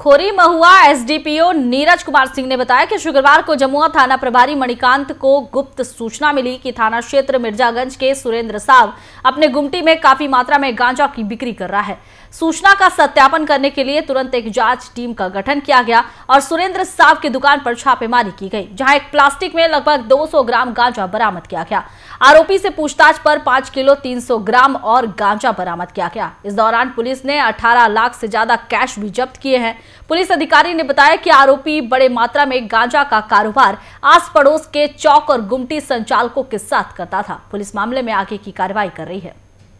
खोरी Mahua SDPO Neeraj Kumar Singh ने बताया कि शुक्रवार को जमुआ थाना प्रभारी मणिकांत को गुप्त सूचना मिली कि थाना क्षेत्र मिर्जागंज के सुरेंद्र साहब अपने गुमटी में काफी मात्रा में गांजा की बिक्री कर रहा है। सूचना का सत्यापन करने के लिए तुरंत एक जांच टीम का गठन किया गया और सुरेंद्र साहब की दुकान पर छापेमारी की गई, जहां एक प्लास्टिक में लगभग 200 ग्राम गांजा बरामद किया गया। आरोपी से पूछताछ पर 5 किलो 300 ग्राम और गांजा बरामद किया गया। इस दौरान पुलिस ने 18 लाख से ज्यादा कैश भी जब्त किए हैं। पुलिस अधिकारी ने बताया कि आरोपी बड़े मात्रा में गांजा का कारोबार आस पड़ोस के चौक और गुमटी संचालकों के साथ करता था। पुलिस मामले में आगे की कार्रवाई कर रही है।